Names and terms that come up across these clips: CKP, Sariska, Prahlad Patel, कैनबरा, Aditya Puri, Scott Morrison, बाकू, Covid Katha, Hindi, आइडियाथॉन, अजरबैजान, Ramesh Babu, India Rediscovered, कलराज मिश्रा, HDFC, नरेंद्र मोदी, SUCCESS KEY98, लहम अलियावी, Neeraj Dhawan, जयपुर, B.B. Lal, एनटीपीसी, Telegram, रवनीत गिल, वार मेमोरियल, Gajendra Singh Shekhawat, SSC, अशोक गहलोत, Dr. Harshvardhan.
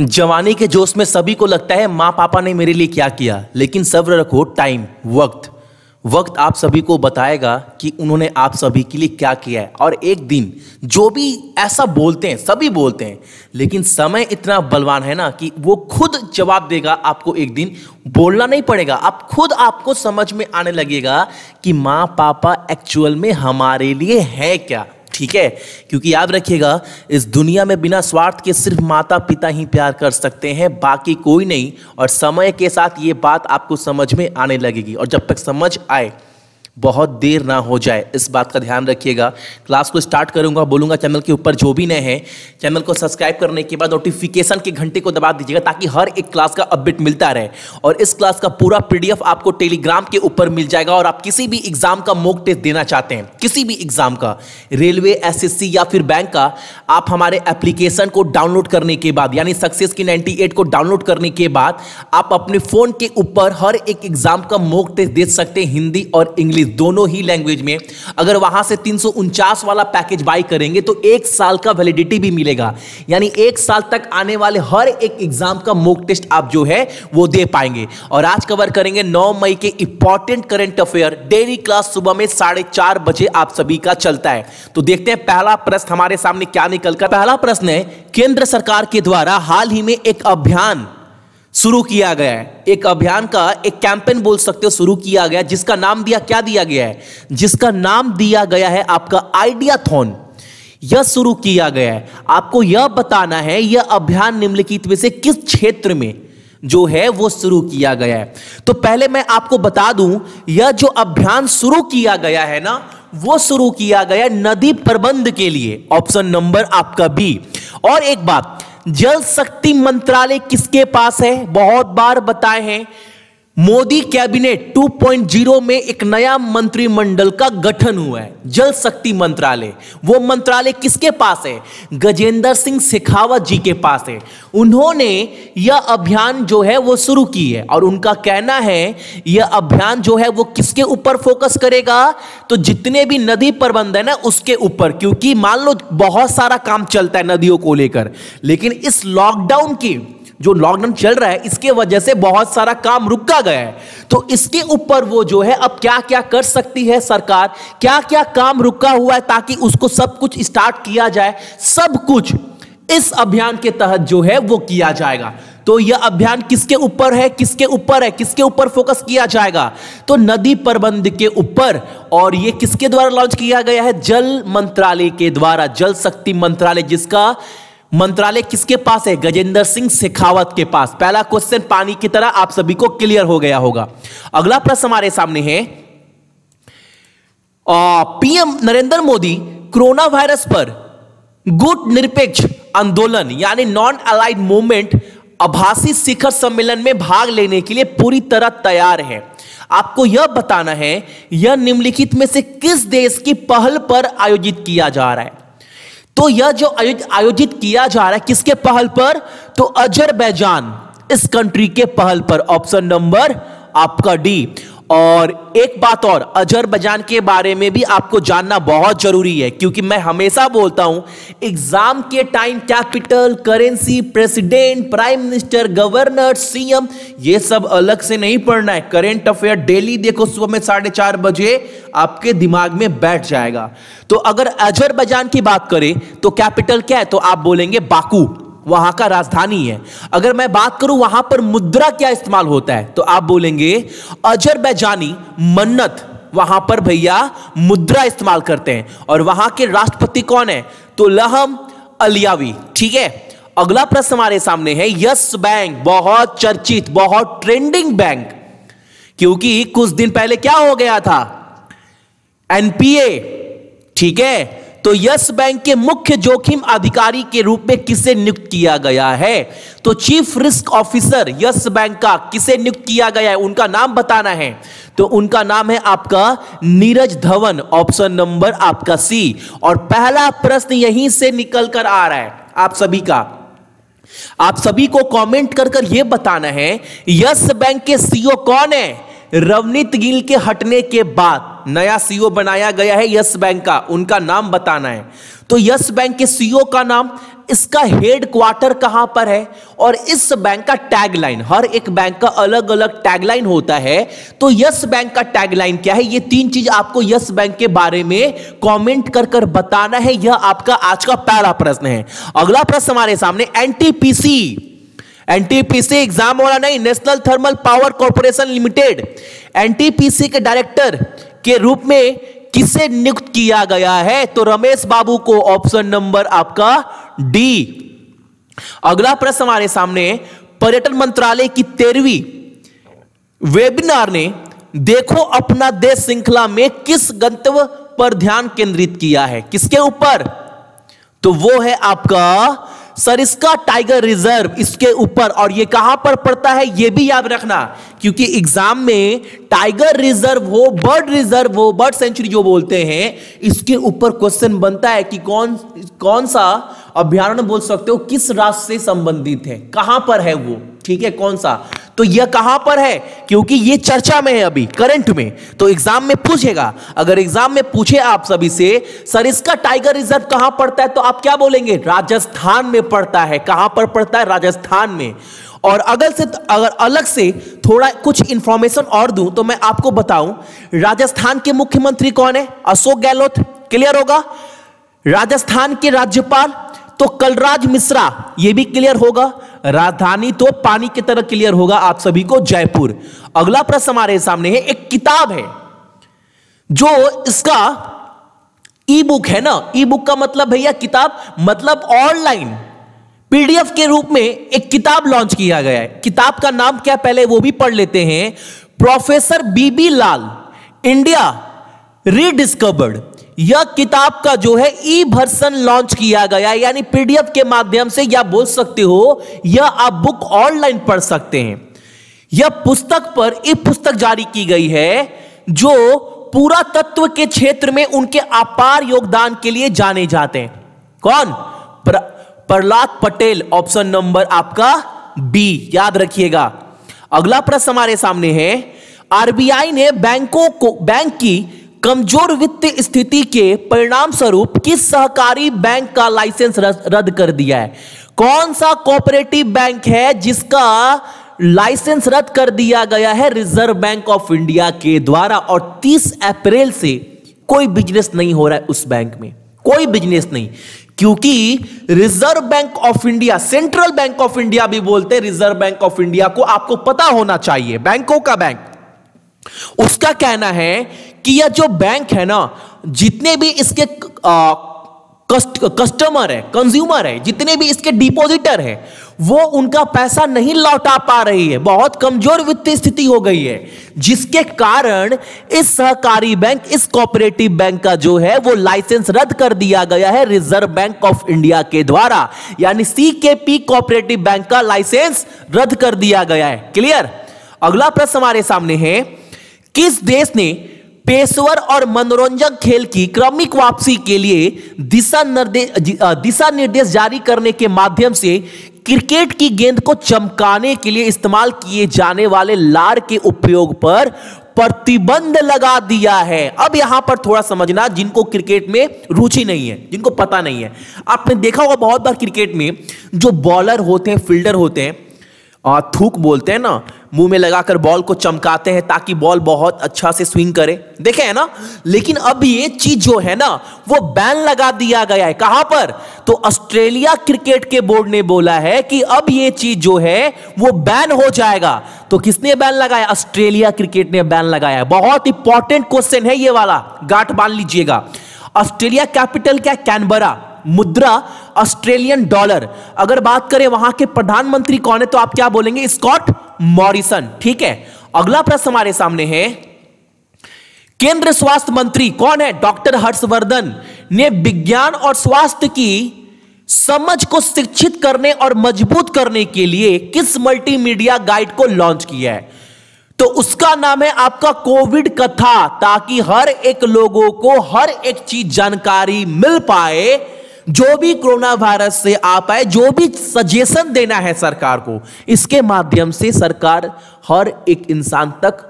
जवानी के जोश में सभी को लगता है माँ पापा ने मेरे लिए क्या किया, लेकिन सब्र रखो, टाइम, वक्त आप सभी को बताएगा कि उन्होंने आप सभी के लिए क्या किया है। और एक दिन जो भी ऐसा बोलते हैं, सभी बोलते हैं, लेकिन समय इतना बलवान है ना कि वो खुद जवाब देगा। आपको एक दिन बोलना नहीं पड़ेगा, आप खुद आपको समझ में आने लगेगा कि माँ पापा एक्चुअल में हमारे लिए है क्या। ठीक है, क्योंकि याद रखिएगा, इस दुनिया में बिना स्वार्थ के सिर्फ माता पिता ही प्यार कर सकते हैं, बाकी कोई नहीं। और समय के साथ ये बात आपको समझ में आने लगेगी, और जब तक समझ आए बहुत देर ना हो जाए, इस बात का ध्यान रखिएगा। क्लास को स्टार्ट करूंगा, बोलूंगा चैनल के ऊपर जो भी नए हैं, चैनल को सब्सक्राइब करने के बाद नोटिफिकेशन के घंटे को दबा दीजिएगा, ताकि हर एक क्लास का अपडेट मिलता रहे। और इस क्लास का पूरा पीडीएफ आपको टेलीग्राम के ऊपर मिल जाएगा। और आप किसी भी एग्जाम का मॉक टेस्ट देना चाहते हैं, किसी भी एग्जाम का, रेलवे, SSC या फिर बैंक का, आप हमारे एप्लीकेशन को डाउनलोड करने के बाद, यानी सक्सेस की 98 को डाउनलोड करने के बाद, आप अपने फ़ोन के ऊपर हर एक एग्जाम का मॉक टेस्ट दे सकते हैं, हिंदी और इंग्लिश दोनों ही लैंग्वेज में। अगर वहां से 349 वाला पैकेज बाय करेंगे तो 1 साल का वैलिडिटी भी मिलेगा, यानी 1 साल तक आने वाले हर एक एग्जाम का मॉक टेस्ट आप जो है वो दे पाएंगे। और आज कवर करेंगे 9 मई के important current affair. Daily class सुबह में 4:30 बजे आप सभी का चलता है। तो देखते हैं पहला प्रश्न हमारे सामने क्या निकलकर। पहला प्रश्न है, केंद्र सरकार के द्वारा हाल ही में एक अभियान शुरू किया गया है, एक अभियान का, एक कैंपेन बोल सकते हो, शुरू किया गया, जिसका नाम दिया, क्या दिया गया है, जिसका नाम दिया गया है आपका आइडियाथॉन। यह शुरू किया गया है। आपको यह बताना है यह अभियान निम्नलिखित में से किस क्षेत्र में जो है वो शुरू किया गया है। तो पहले मैं आपको बता दूं, यह जो अभियान शुरू किया गया है ना, वो शुरू किया गया नदी प्रबंध के लिए, ऑप्शन नंबर आपका बी। और एक बात, जल शक्ति मंत्रालय किसके पास है, बहुत बार बताए हैं, मोदी कैबिनेट 2.0 में एक नया मंत्रिमंडल का गठन हुआ है। जल शक्ति मंत्रालय, वो मंत्रालय किसके पास है, गजेंद्र सिंह शेखावत जी के पास है। उन्होंने यह अभियान जो है वो शुरू की है, और उनका कहना है यह अभियान जो है वो किसके ऊपर फोकस करेगा, तो जितने भी नदी प्रबंध है ना उसके ऊपर। क्योंकि मान लो बहुत सारा काम चलता है नदियों को लेकर, लेकिन इस लॉकडाउन की, जो लॉकडाउन चल रहा है, इसके वजह से बहुत सारा काम रुका गया है। तो इसके ऊपर वो जो है अब क्या क्या कर सकती है सरकार, क्या क्या काम रुका हुआ है, ताकि उसको सब कुछ स्टार्ट किया जाए। सब कुछ इस अभियान के तहत जो है वो किया जाएगा। तो यह अभियान किसके ऊपर है, किसके ऊपर है, किसके ऊपर फोकस किया जाएगा, तो नदी प्रबंध के ऊपर। और यह किसके द्वारा लॉन्च किया गया है, जल मंत्रालय के द्वारा, जल शक्ति मंत्रालय, जिसका मंत्रालय किसके पास है, गजेंद्र सिंह शेखावत के पास। पहला क्वेश्चन पानी की तरह आप सभी को क्लियर हो गया होगा। अगला प्रश्न हमारे सामने है, PM नरेंद्र मोदी corona virus पर गुट निरपेक्ष आंदोलन, यानी नॉन अलाइड मूवमेंट, आभासी शिखर सम्मेलन में भाग लेने के लिए पूरी तरह तैयार है। आपको यह बताना है यह निम्नलिखित में से किस देश की पहल पर आयोजित किया जा रहा है। तो यह जो आयोजित किया जा रहा है किसके पहल पर, तो अजरबैजान, इस कंट्री के पहल पर, ऑप्शन नंबर आपका डी। और एक बात और, अजरबैजान के बारे में भी आपको जानना बहुत जरूरी है, क्योंकि मैं हमेशा बोलता हूं एग्जाम के time capital, currency, president, prime minister, governor, CM, ये सब अलग से नहीं पढ़ना है। करंट अफेयर डेली देखो सुबह में 4:30 बजे, आपके दिमाग में बैठ जाएगा। तो अगर अजरबैजान की बात करें तो कैपिटल क्या है, तो आप बोलेंगे बाकू, वहां का राजधानी है। अगर मैं बात करूं वहां पर मुद्रा क्या इस्तेमाल होता है, तो आप बोलेंगे अजरबैजानी मन्नत, वहां पर भैया मुद्रा इस्तेमाल करते हैं। और वहां के राष्ट्रपति कौन है, तो लहम अलियावी। ठीक है, अगला प्रश्न हमारे सामने है, यस बैंक, बहुत चर्चित, बहुत ट्रेंडिंग बैंक, क्योंकि कुछ दिन पहले क्या हो गया था, एनपीए। ठीक है, तो यस बैंक के मुख्य जोखिम अधिकारी के रूप में किसे नियुक्त किया गया है, तो chief risk officer Yes Bank का किसे नियुक्त किया गया है, उनका नाम बताना है। तो उनका नाम है आपका नीरज धवन, ऑप्शन नंबर आपका सी। और पहला प्रश्न यहीं से निकल कर आ रहा है आप सभी का। आप सभी को कमेंट कर कर यह बताना है यस बैंक के सीईओ कौन है, रवनीत गिल के हटने के बाद नया सीईओ बनाया गया है यस बैंक का, उनका नाम बताना है। तो यस बैंक के सीईओ का नाम इसका हेड क्वार्टर कहां पर है और इस बैंक का टैगलाइन, हर एक बैंक का अलग अलग टैगलाइन होता है, तो यस बैंक का टैगलाइन क्या है, ये तीन चीज आपको यस बैंक के बारे में कमेंट कर बताना है। यह आपका आज का पहला प्रश्न है। अगला प्रश्न हमारे सामने एनटीपीसी एग्जाम वाला नहीं, national thermal power corporation limited, एनटीपीसी के डायरेक्टर के रूप में किसे नियुक्त किया गया है, तो रमेश बाबू को, ऑप्शन नंबर आपका डी। अगला प्रश्न हमारे सामने, पर्यटन मंत्रालय की 13वीं वेबिनार ने देखो अपना देश श्रृंखला में किस गंतव्य पर ध्यान केंद्रित किया है, किसके ऊपर, तो वो है आपका सरिस्का टाइगर रिजर्व, इसके ऊपर। और ये कहां पर पड़ता है ये भी याद रखना, क्योंकि एग्जाम में टाइगर रिजर्व हो, बर्ड रिजर्व हो, बर्ड सेंचुरी जो बोलते हैं, इसके ऊपर क्वेश्चन बनता है कि कौन सा अभ्यारण्य बोल सकते हो, किस राज्य से संबंधित है, कहां पर है वो, ठीक है, कौन सा, तो यह कहां पर है, क्योंकि यह चर्चा में है अभी करंट में, तो एग्जाम में पूछेगा। अगर एग्जाम में पूछे आप सभी से सरिस्का टाइगर रिजर्व कहां पड़ता है, तो आप क्या बोलेंगे, राजस्थान में पड़ता है। कहां पर पड़ता है, राजस्थान में। और अगर अलग से थोड़ा कुछ इंफॉर्मेशन और दूं तो मैं आपको बताऊं, राजस्थान के मुख्यमंत्री कौन है, अशोक गहलोत, क्लियर होगा। राजस्थान के राज्यपाल तो कलराज मिश्रा, यह भी क्लियर होगा। राजधानी तो पानी की तरह क्लियर होगा आप सभी को, जयपुर। अगला प्रश्न हमारे सामने है, एक किताब है जो इसका ई बुक है ना, ई बुक का मतलब भैया किताब, मतलब ऑनलाइन पीडीएफ के रूप में एक किताब लॉन्च किया गया है। किताब का नाम क्या, पहले वो भी पढ़ लेते हैं, professor B B Lal India rediscovered. यह किताब का जो है ई वर्सन लॉन्च किया गया, यानी पीडीएफ के माध्यम से, या बोल सकते हो या आप बुक ऑनलाइन पढ़ सकते हैं। यह पुस्तक पर ई पुस्तक जारी की गई है जो पुरातत्व के क्षेत्र में उनके अपार योगदान के लिए जाने जाते हैं। कौन, प्रहलाद पटेल, ऑप्शन नंबर आपका बी, याद रखिएगा। अगला प्रश्न हमारे सामने है, आरबीआई ने बैंकों को बैंक की कमजोर वित्तीय स्थिति के परिणाम स्वरूप किस सहकारी बैंक का लाइसेंस रद्द कर दिया है। कौन सा कोऑपरेटिव बैंक है जिसका लाइसेंस रद्द कर दिया गया है रिजर्व बैंक ऑफ इंडिया के द्वारा, और 30 अप्रैल से कोई बिजनेस नहीं हो रहा है उस बैंक में, कोई बिजनेस नहीं, क्योंकि reserve bank of India, central bank of India भी बोलते हैं रिजर्व बैंक ऑफ इंडिया को, आपको पता होना चाहिए, बैंकों का बैंक। उसका कहना है कि यह जो बैंक है ना, जितने भी इसके कस्टमर है, कंज्यूमर है, जितने भी इसके डिपॉजिटर है, वो उनका पैसा नहीं लौटा पा रही है, बहुत कमजोर वित्तीय स्थिति हो गई है, जिसके कारण इस सहकारी बैंक, इस कोऑपरेटिव बैंक का जो है वो लाइसेंस रद्द कर दिया गया है रिजर्व बैंक ऑफ इंडिया के द्वारा, यानी सीकेपी कोऑपरेटिव बैंक का लाइसेंस रद्द कर दिया गया है, क्लियर। अगला प्रश्न हमारे सामने है, किस देश ने पेशेवर और मनोरंजक खेल की क्रमिक वापसी के लिए दिशा निर्देश जारी करने के माध्यम से क्रिकेट की गेंद को चमकाने के लिए इस्तेमाल किए जाने वाले लार के उपयोग पर प्रतिबंध लगा दिया है। अब यहां पर थोड़ा समझना, जिनको क्रिकेट में रुचि नहीं है, जिनको पता नहीं है, आपने देखा होगा बहुत बार क्रिकेट में जो बॉलर होते हैं, फील्डर होते हैं, थूक बोलते हैं ना, मुंह में लगाकर बॉल को चमकाते हैं ताकि बॉल बहुत अच्छा से स्विंग करे, देखे है ना। लेकिन अब ये चीज जो है ना वो बैन लगा दिया गया है, कहां पर, तो ऑस्ट्रेलिया क्रिकेट के बोर्ड ने बोला है कि अब ये चीज जो है वो बैन हो जाएगा। तो किसने बैन लगाया, ऑस्ट्रेलिया क्रिकेट ने बैन लगाया है। बहुत इंपॉर्टेंट क्वेश्चन है ये वाला, गांठ बांध लीजिएगा। ऑस्ट्रेलिया कैपिटल क्या, कैनबरा, मुद्रा ऑस्ट्रेलियन डॉलर। अगर बात करें वहां के प्रधानमंत्री कौन है, तो आप क्या बोलेंगे, स्कॉट मॉरिसन, ठीक है। अगला प्रश्न हमारे सामने है, केंद्र स्वास्थ्य मंत्री कौन है, डॉक्टर हर्षवर्धन ने विज्ञान और स्वास्थ्य की समझ को शिक्षित करने और मजबूत करने के लिए किस मल्टीमीडिया गाइड को लॉन्च किया है, तो उसका नाम है आपका कोविड कथा, ताकि हर एक लोगों को हर एक चीज जानकारी मिल पाए, जो भी कोरोना वायरस से आ पाए, जो भी सजेशन देना है सरकार को, इसके माध्यम से सरकार हर एक इंसान तक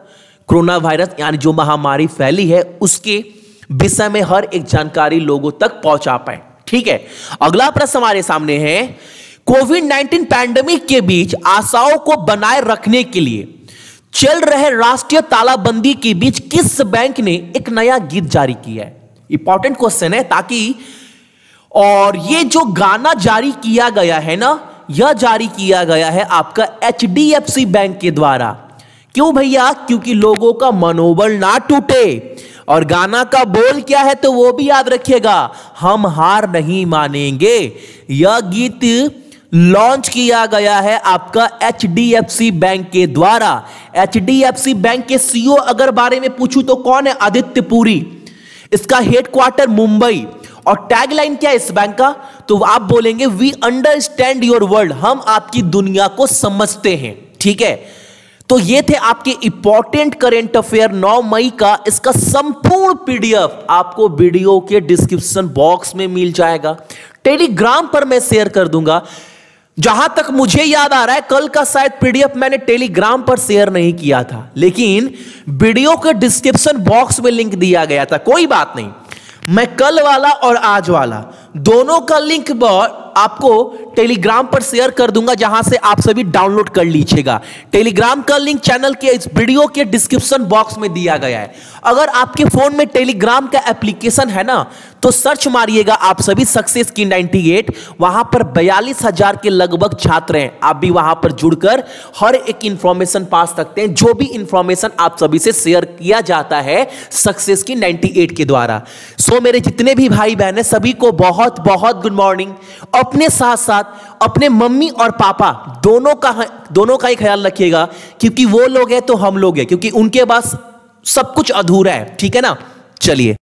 कोरोना वायरस यानी जो महामारी फैली है उसके विषय में हर एक जानकारी लोगों तक पहुंचा पाए, ठीक है। अगला प्रश्न हमारे सामने है, कोविड-19 पैंडेमिक के बीच आशाओं को बनाए रखने के लिए चल रहे राष्ट्रीय तालाबंदी के बीच किस बैंक ने एक नया गीत जारी किया है? इंपॉर्टेंट क्वेश्चन है, ताकि और ये जो गाना जारी किया गया है ना, यह जारी किया गया है आपका HDFC बैंक के द्वारा। क्यों भैया? क्योंकि लोगों का मनोबल ना टूटे। और गाना का बोल क्या है तो वो भी याद रखिएगा, हम हार नहीं मानेंगे। यह गीत लॉन्च किया गया है आपका HDFC बैंक के द्वारा। HDFC बैंक के CEO अगर बारे में पूछूं तो कौन है? आदित्य पुरी। इसका हेडक्वार्टर मुंबई और टैगलाइन क्या है इस बैंक का? तो आप बोलेंगे वी अंडरस्टैंड योर वर्ल्ड, हम आपकी दुनिया को समझते हैं। ठीक है, तो ये थे आपके इंपॉर्टेंट करंट अफेयर 9 मई का। इसका संपूर्ण PDF आपको वीडियो के डिस्क्रिप्शन बॉक्स में मिल जाएगा, टेलीग्राम पर मैं शेयर कर दूंगा। जहां तक मुझे याद आ रहा है, कल का शायद PDF मैंने टेलीग्राम पर शेयर नहीं किया था, लेकिन वीडियो के डिस्क्रिप्शन बॉक्स में लिंक दिया गया था। कोई बात नहीं, मैं कल वाला और आज वाला दोनों का लिंक आपको टेलीग्राम पर शेयर कर दूंगा, जहां से आप सभी डाउनलोड कर लीजिएगा। टेलीग्राम का लिंक चैनल के इस वीडियो के डिस्क्रिप्शन बॉक्स में दिया गया है। अगर आपके फोन में टेलीग्राम का एप्लीकेशन है ना, तो सर्च मारिएगा आप सभी सक्सेस की 98। वहां पर 42,000 के लगभग छात्र हैं। आप भी वहां पर जुड़कर हर एक इंफॉर्मेशन पा सकते हैं, जो भी इंफॉर्मेशन आप सभी से शेयर किया जाता है सक्सेस की 98 के द्वारा। सो मेरे जितने भी भाई बहन है, सभी को बहुत बहुत गुड मॉर्निंग। अपने साथ साथ अपने मम्मी और पापा दोनों का ही ख्याल रखिएगा, क्योंकि वो लोग हैं तो हम लोग हैं, क्योंकि उनके पास सब कुछ अधूरा है। ठीक है ना, चलिए।